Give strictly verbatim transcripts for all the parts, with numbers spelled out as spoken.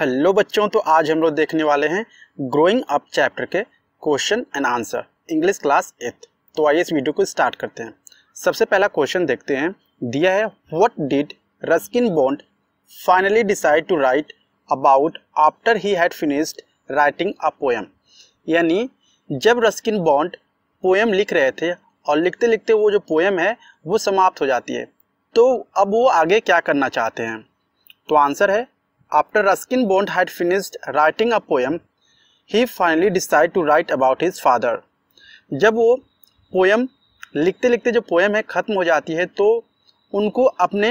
Hello बच्चों, तो आज हम लोग देखने वाले हैं ग्रोइंग अप चैप्टर के question and answer English class eight. तो आइए इस वीडियो को स्टार्ट करते हैं। सबसे पहला क्वेश्चन देखते हैं, दिया है what did Ruskin Bond finally decide to write about after he had finished writing a poem. यानी जब रस्किन बॉन्ड पोएम लिख रहे थे और लिखते लिखते वो जो पोएम है वो समाप्त हो जाती है, तो अब वो आगे क्या करना चाहते हैं। तो आंसर है After Ruskin Bond had finished writing a poem, he finally decided to write about his father. जब वो पोएम लिखते लिखते जो पोएम है ख़त्म हो जाती है तो उनको अपने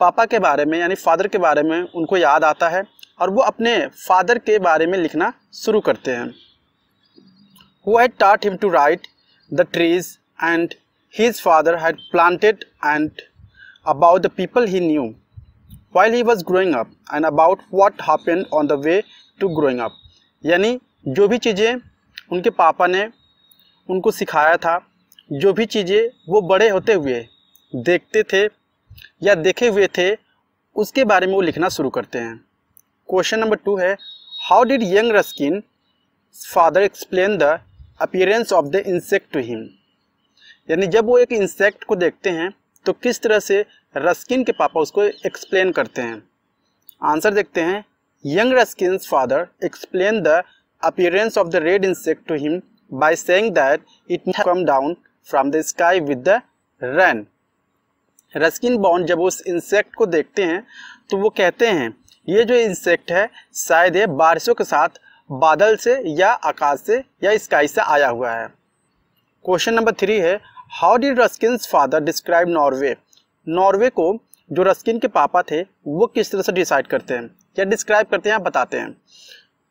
पापा के बारे में यानी फादर के बारे में उनको याद आता है और वो अपने फादर के बारे में लिखना शुरू करते हैं। Who had taught him to write the trees and his father had planted and about the people he knew while he was growing up and about what happened on the way to growing up। यानी जो भी चीज़ें उनके पापा ने उनको सिखाया था, जो भी चीज़ें वो बड़े होते हुए देखते थे या देखे हुए थे, उसके बारे में वो लिखना शुरू करते हैं। क्वेश्चन नंबर टू है, how did young Ruskin father explain the appearance of the insect to him. यानी जब वो एक इंसेक्ट को देखते हैं तो किस तरह से रस्किन के पापा उसको एक्सप्लेन करते हैं। आंसर देखते हैं, young Ruskin father explain the appearance of the red insect to him by saying that it come down from the sky with the rain. Ruskin Bond जब उस इंसेक्ट को देखते हैं तो वो कहते हैं ये जो इंसेक्ट है शायद ये बारिशों के साथ बादल से या आकाश से या स्काई से आया हुआ है। क्वेश्चन नंबर थ्री है, how did Ruskin father describe Norway. Norway को जो रस्किन के पापा थे वो किस तरह से डिसाइड करते हैं या डिस्क्राइब करते हैं, आप बताते हैं।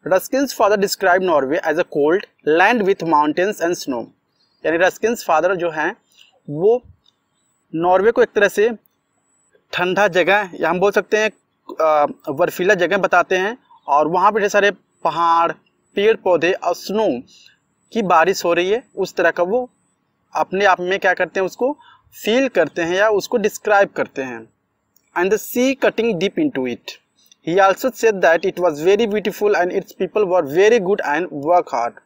Ruskin father describe Norway as a cold land with mountains and snow. यानी रस्किन फादर जो हैं वो नॉर्वे को एक तरह से ठंडा जगह या हम बोल सकते हैं बर्फीला जगह बताते हैं और वहाँ पर ढेर सारे पहाड़, पेड़ पौधे और स्नो की बारिश हो रही है, उस तरह का वो अपने आप में क्या करते हैं, उसको फील करते हैं या उसको डिस्क्राइब करते हैं। And the sea cutting deep into it he also said that it was very beautiful and its people were very good and work hard.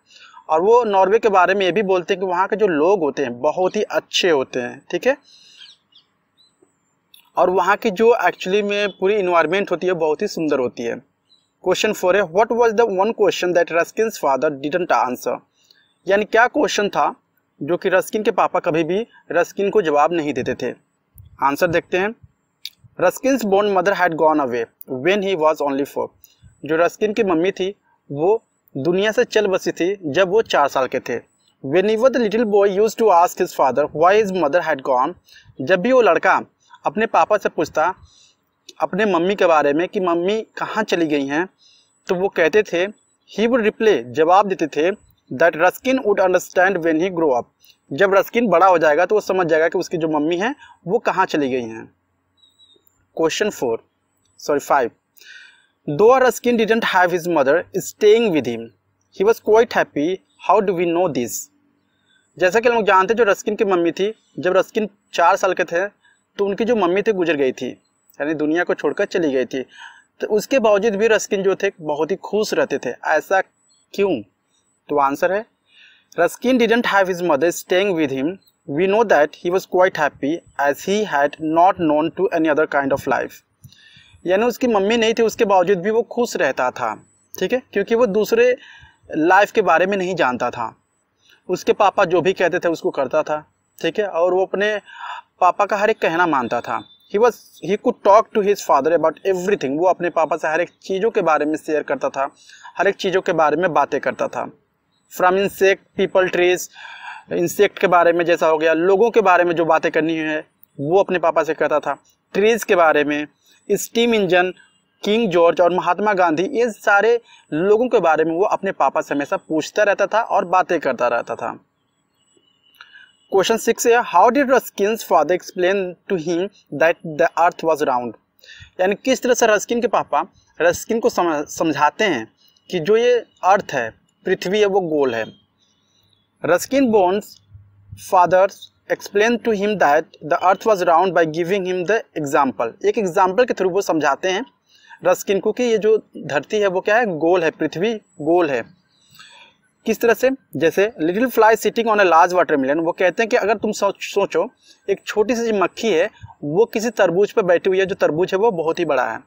और वो नॉर्वे के बारे में ये भी बोलते हैं कि वहाँ के जो लोग होते हैं बहुत ही अच्छे होते हैं, ठीक है, और वहाँ की जो एक्चुअली में पूरी इन्वायरमेंट होती है बहुत ही सुंदर होती है। क्वेश्चन फोर है, what was the one question that Ruskin father didn't answer. यानी क्या क्वेश्चन था जो कि रस्किन के पापा कभी भी रस्किन को जवाब नहीं देते थे। आंसर देखते हैं, Ruskin's born mother had gone away when he was only four. जो रस्किन की मम्मी थी वो दुनिया से चल बसी थी जब वो चार साल के थे। When he was a little boy used to ask his father why his mother had gone. जब भी वो लड़का अपने पापा से पूछता अपने मम्मी के बारे में कि मम्मी कहाँ चली गई हैं, तो वो कहते थे ही वुड रिप्ले, जवाब देते थे that Ruskin would understand when he grow up. जब रस्किन बड़ा हो जाएगा तो वो समझ जाएगा कि उसकी जो मम्मी है वो कहाँ चली गई हैं। Question four sorry five, though Ruskin didn't have his mother staying with him he was quite happy how do we know this. जैसा कि हम लोग जानते हैं जो रस्किन की मम्मी थी, जब रस्किन चार साल के थे तो उनकी जो मम्मी थी गुजर गई थी, यानी दुनिया को छोड़कर चली गई थी, तो उसके बावजूद भी रस्किन जो थे बहुत ही खुश रहते थे। ऐसा क्यों? तो आंसर है, Ruskin didn't have his mother staying with him we know that he was quite happy as he had not known to any other kind of life. यानी उसकी मम्मी नहीं थी उसके बावजूद भी वो खुश रहता था, ठीक है, क्योंकि वो दूसरे लाइफ के बारे में नहीं जानता था। उसके पापा जो भी कहते थे उसको करता था, ठीक है, और वो अपने पापा का हर एक कहना मानता था। He was he could talk to his father about everything. वो अपने पापा से हर एक चीज़ों के बारे में शेयर करता था, हर एक चीज़ों के बारे में बातें करता था। From insect, people, trees, insect के बारे में जैसा हो गया, लोगों के बारे में जो बातें करनी है वो अपने पापा से कहता था, ट्रीज के बारे में, स्टीम इंजन, किंग जॉर्ज और महात्मा गांधी, ये सारे लोगों के बारे में वो अपने पापा से हमेशा पूछता रहता था और बातें करता रहता था। क्वेश्चन सिक्स है, how did Ruskin father explain to him that the earth was round. यानी किस तरह से रस्किन के पापा रस्किन को समझाते हैं कि जो ये अर्थ है, पृथ्वी है, वो गोल है। Ruskin Bond's father explain to him that the earth was round by giving him the example. एक एग्जाम्पल के थ्रू वो समझाते हैं रस्किन को कि ये जो धरती है वो क्या है, गोल है, पृथ्वी गोल है। किस तरह से, जैसे little fly sitting on a large watermelon, वो कहते हैं कि अगर तुम सोचो एक छोटी सी मक्खी है वो किसी तरबूज पर बैठी हुई है, जो तरबूज है वो बहुत ही बड़ा है।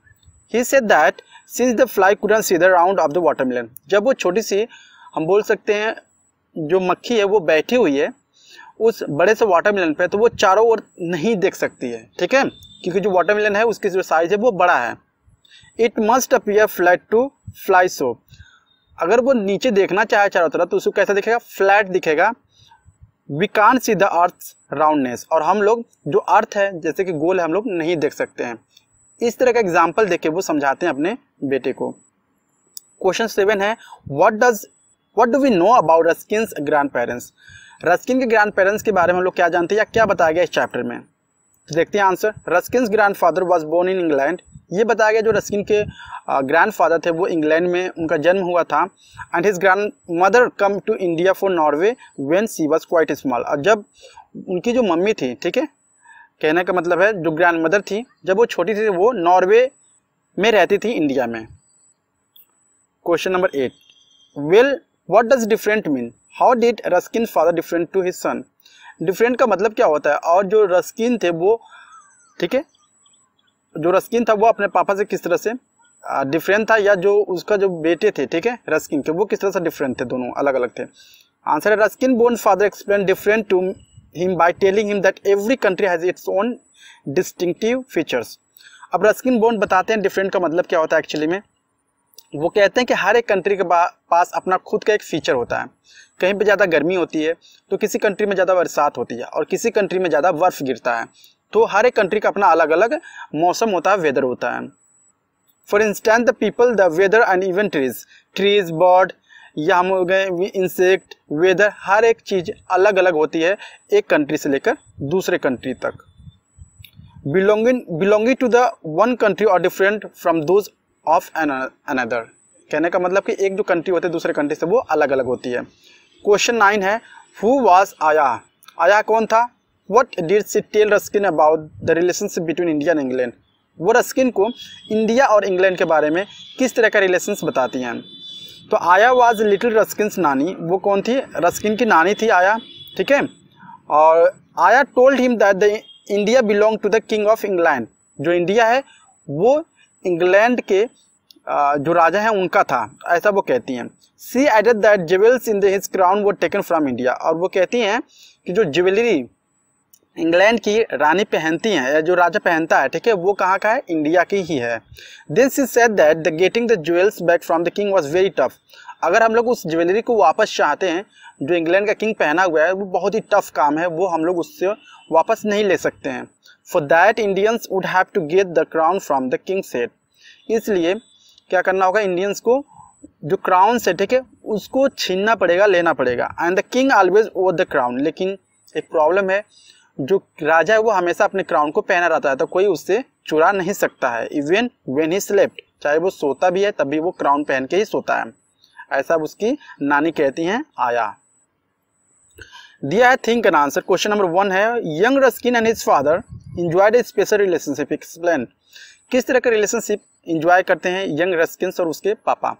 He said that since the fly couldn't see the round of the watermelon, जब वो छोटी सी हम बोल सकते हैं जो मक्खी है वो बैठी हुई है उस बड़े से वाटर मिलन पर, तो वो चारों ओर नहीं देख सकती है, ठीक है, क्योंकि जो वाटर मिलन है उसकी जो साइज है वो बड़ा है। It must appear flat to fly so, अगर वो नीचे देखना चाहे चारों तरफ तो उसको कैसा दिखेगा, फ्लैट दिखेगा। We can see the earth roundness, और हम लोग जो अर्थ है जैसे कि गोल है हम लोग नहीं देख सकते हैं। इस तरह का एग्जाम्पल देके वो समझाते हैं अपने बेटे को। क्वेश्चन सेवन है, what does what do we know about Ruskin's grand parents, Ruskin के ग्रैंड पेरेंट्स के बारे में हम लोग क्या जानते हैं या क्या बताया गया इस चैप्टर में, तो देखते हैं answer. Ruskin's grandfather was born in England, ये बताया गया जो रस्किन के ग्रैंडफादर थे वो इंग्लैंड में उनका जन्म हुआ था। And his grand mother come to India for Norway when she was quite small, और जब उनकी जो मम्मी थी, ठीक है, कहने का मतलब है जो ग्रैंड मदर थी जब वो छोटी थी वो नॉर्वे में रहती थी, इंडिया में। Question number eight, well what does different mean, how did Ruskin father different to his son, different का मतलब क्या होता है, और जो रस्किन थे वो, ठीक है, जो रस्किन था वो अपने पापा से किस तरह से डिफरेंट था, या जो उसका जो बेटे थे, ठीक है, रस्किन के, वो किस तरह से डिफरेंट थे, दोनों अलग अलग थे। आंसर है, रस्किन बोर्न father explain different to him by telling him that every country has its own distinctive features. अब रस्किन बोर्न बताते हैं डिफरेंट का मतलब क्या होता है एक्चुअली में, वो कहते हैं कि हर एक कंट्री के पास अपना खुद का एक फीचर होता है। कहीं पे ज़्यादा गर्मी होती है तो किसी कंट्री में ज़्यादा बरसात होती है और किसी कंट्री में ज़्यादा बर्फ़ गिरता है, तो हर एक कंट्री का अपना अलग अलग मौसम होता है, वेदर होता है। For instance the people the weather and even trees, trees bird या हम हो गए इंसेक्ट, वेदर, हर एक चीज़ अलग अलग होती है एक कंट्री से लेकर दूसरे कंट्री तक। Belonging belonging to the one country और different from those of another, कहने का मतलब कि एक जो कंट्री होती है दूसरे कंट्री से वो अलग अलग होती है। क्वेश्चन नाइन है, हु वाज आया, आया कौन था, what did she tell Ruskin about the relationship between India and England, वो रस्किन को इंडिया और इंग्लैंड के बारे में किस तरह का रिलेशंस बताती हैं। तो आया वाज लिटिल रस्किन्स नानी, वो कौन थी, रस्किन की नानी थी आया, ठीक है, और आया told him that the India belong to the king of England, जो इंडिया है वो इंग्लैंड के जो राजा हैं उनका था, ऐसा वो कहती हैं। She added that jewels in the his crown were taken from India, और वो कहती हैं कि जो ज्वेलरी इंग्लैंड की रानी पहनती हैं या जो राजा पहनता है, ठीक है, वो कहाँ का है, इंडिया की ही है। Then she said that the getting the jewels back from the king was very tough, अगर हम लोग उस ज्वेलरी को वापस चाहते हैं जो इंग्लैंड का किंग पहना हुआ है वो बहुत ही टफ काम है, वो हम लोग उससे वापस नहीं ले सकते हैं। For that Indians would have to get the crown from the king set, इसलिए क्या करना होगा, इंडियंस को जो क्राउन से, ठीक है, उसको छीनना पड़ेगा, लेना पड़ेगा। And the king always over the crown, लेकिन एक प्रॉब्लम है, जो राजा है वो हमेशा अपने क्राउन को पहना रहता है, तो कोई उससे चुरा नहीं सकता है, इवन व्हेन ही स्लेप्ट, चाहे वो सोता भी है तब भी वो क्राउन पहन के ही सोता है, ऐसा उसकी नानी कहती हैं आया। दिया है think N answer. Question number one है, young Ruskin and his father enjoyed a special relationship, explain, किस तरह का रिलेशनशिप एंजॉय करते हैं यंग रस्किन और उसके पापा।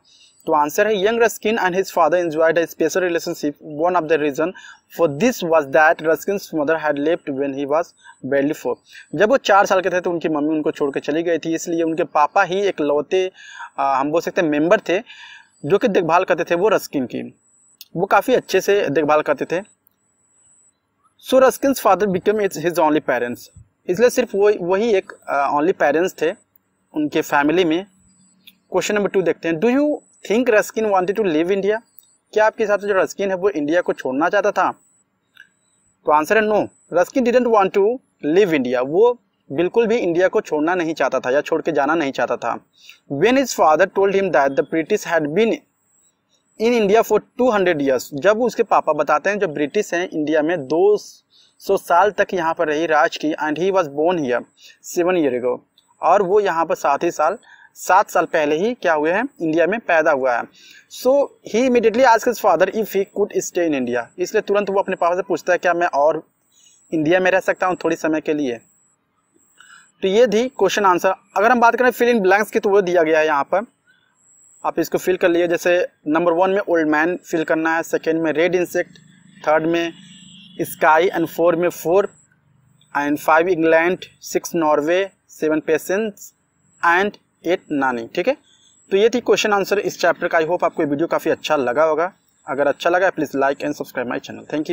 तो आंसर है, young Ruskin and his father enjoyed a special relationship, one of the reason for this was that Ruskin's mother had left when he was barely four, जब वो चार साल के थे तो उनकी मम्मी उनको छोड़ कर चली गई थी, इसलिए उनके पापा ही एक लौते आ, हम बोल सकते हैं मेंबर थे जो कि देखभाल करते थे वो रस्किन की, वो काफ़ी अच्छे से देखभाल करते थे। So Ruskin's father become its his only parents, इसलिए सिर्फ वो वही एक ओनली पेरेंट्स थे उनके फैमिली में। क्वेश्चन नंबर टू देखते हैं, do you think Ruskin wanted to live India, क्या आपके हिसाब से जो रस्किन है वो इंडिया को छोड़ना चाहता था। तो आंसर है no, Ruskin didn't want to live India, वो बिल्कुल भी इंडिया को छोड़ना नहीं चाहता था या छोड़ के जाना नहीं चाहता था। When his father told him that the British had been in India for two hundred years, जब उसके पापा बताते हैं जो ब्रिटिश हैं इंडिया में दो सौ साल तक यहाँ पर रही राज की, and he was born here seven year ago, और वो यहाँ पर साथ ही साल सात साल पहले ही क्या हुए हैं, इंडिया में पैदा हुआ है। So he immediately asked his father if he could stay in India, इसलिए तुरंत वो अपने पापा से पूछता है क्या मैं और इंडिया में रह सकता हूँ थोड़ी समय के लिए। तो ये थी क्वेश्चन आंसर। अगर हम बात करें फिल इन ब्लैंक्स की तो वो दिया गया है यहाँ पर, आप इसको फिल कर लिए। जैसे नंबर वन में ओल्ड मैन फिल करना है, सेकेंड में रेड इंसेक्ट, थर्ड में स्काई एंड फोर में four and five England, six Norway, seven patience and eight नानी। ठीक है, तो ये थी क्वेश्चन आंसर इस चैप्टर का। आई होप आपको वीडियो काफ़ी अच्छा लगा होगा। अगर अच्छा लगा please like and subscribe my channel. Thank you.